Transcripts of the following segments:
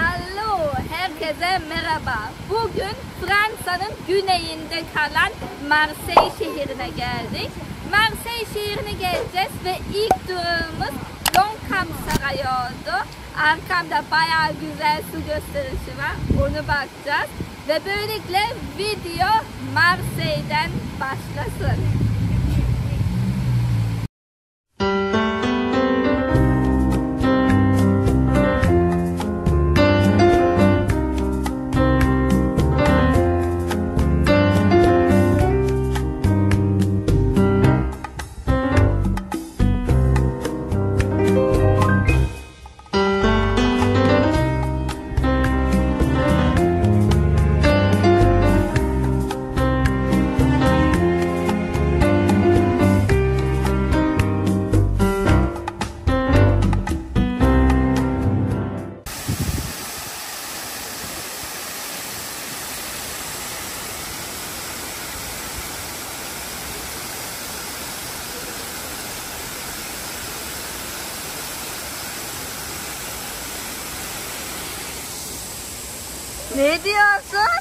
Hallo, herkese merhaba. Bugün Fransa'nın güneyinde kalan Marsilya şehrine geldik. Marsilya şehrine geleceğiz ve ilk durağımız Longchamp Sarayı oldu. Arkamda bayağı güzel su gösterişi var. Onu bakacağız. Ve böylelikle video Marsilya'dan başlasın. Ne diyorsun?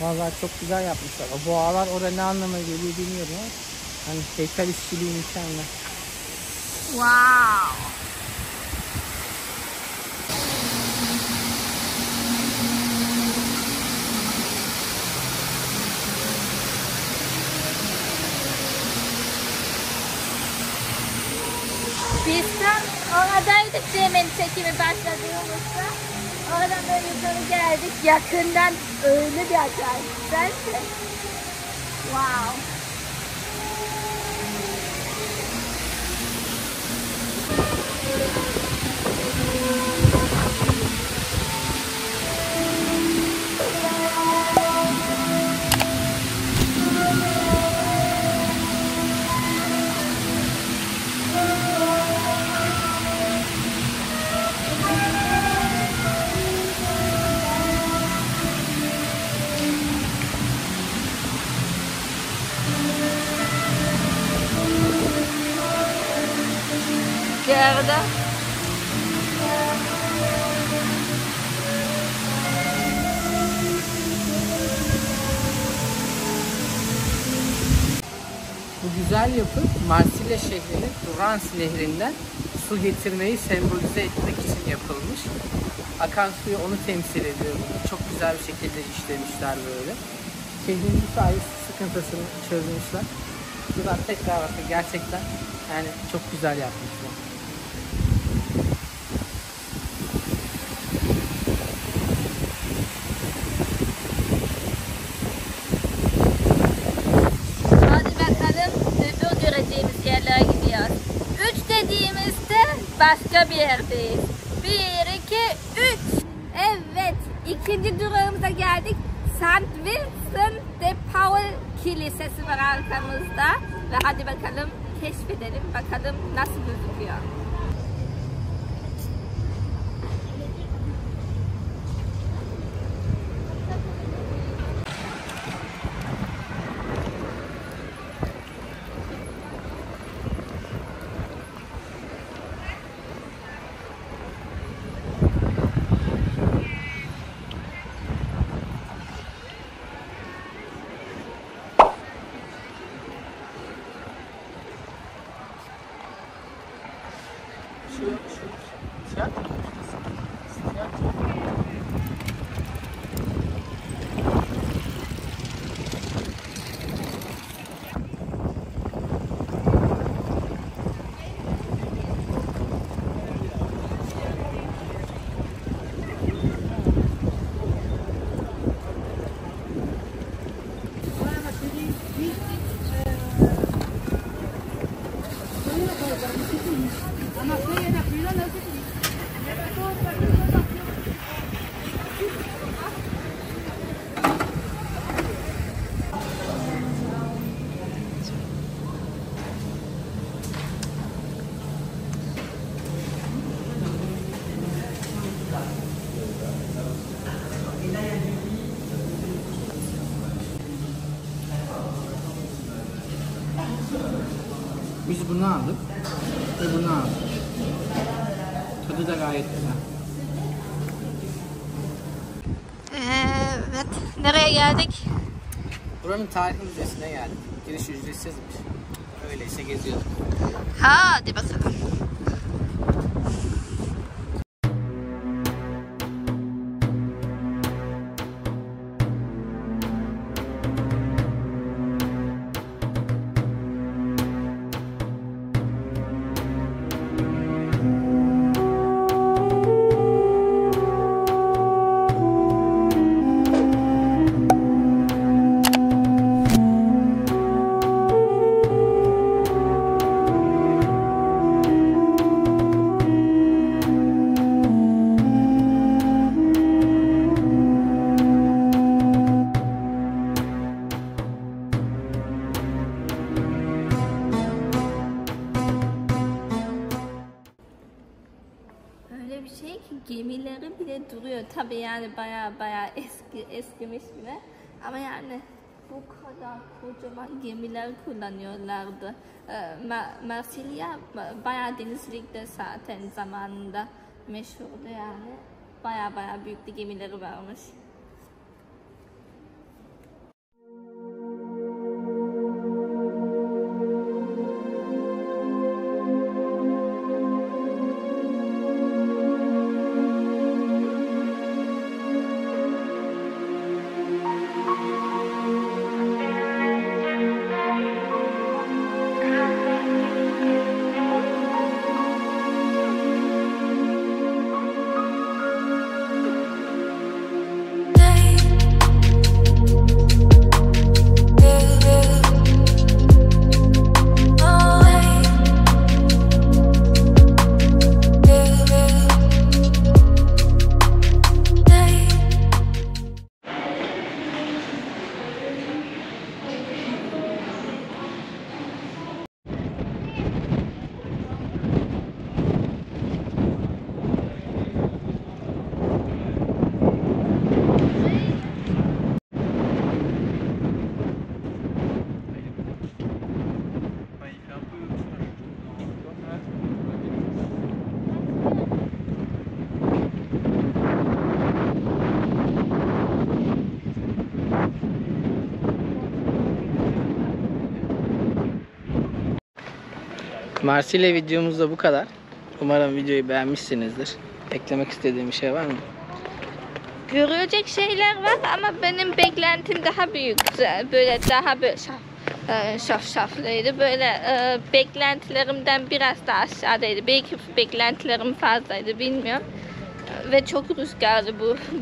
Vallahi çok güzel yapmışlar. Bu ağalar orada ne anlama geliyor bilmiyorum. Hani heykel işçiliği insanlar. Wow. Biz tam oradaydık demin çekimi başladığımızda. Oradan böyle yukarı geldik. Yakından öyle bir acayip güzel ki. Wow. Gerda. Bu güzel yapı Marsilya şehrinin Durance Nehri'nden su getirmeyi sembolize etmek için yapılmış. Akan suyu onu temsil ediyor. Çok güzel bir şekilde işlemişler böyle. Şehrin bu sayesinde sıkıntısını çözmüşler. Buradan tekrar bakın, gerçekten yani çok güzel yapmışlar. Başka bir yerdeyiz. 1, 2, 3. Evet, ikinci durağımıza geldik. St. Vincent de Paul Kilisesi var arkamızda. Ve hadi bakalım keşfedelim, bakalım nasıl gözüküyor. Biz bunu aldık ve bunu aldık. Tadı da gayet güzel. Evet, nereye geldik? Buranın tarih müzesine geldik. Giriş ücretsizmiş. Öyleyse geziyorduk. Hadi bakalım. Gemileri bile duruyor tabi, yani baya eskimiş bile, ama yani bu kadar kocaman gemiler kullanıyorlardı. Marsilya baya denizcilikte zaten zamanında meşhurdu, yani baya büyük de gemileri varmış. Marsilya videomuz da bu kadar. Umarım videoyu beğenmişsinizdir. Eklemek istediğim bir şey var mı? Görülecek şeyler var ama benim beklentim daha büyük. Böyle daha böyle şafşaflıydı. Böyle beklentilerimden biraz daha aşağıdaydı. Belki beklentilerim fazlaydı, bilmiyorum. Ve çok rüzgarlı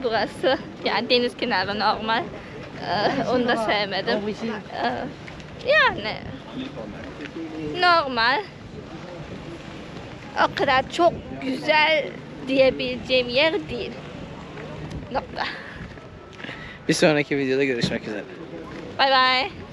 burası. Yani deniz kenarı normal. Onu da sevmedim. Yani normal. O kadar çok güzel diyebileceğim yer değil. Nokta. Bir sonraki videoda görüşmek üzere. Bye bye.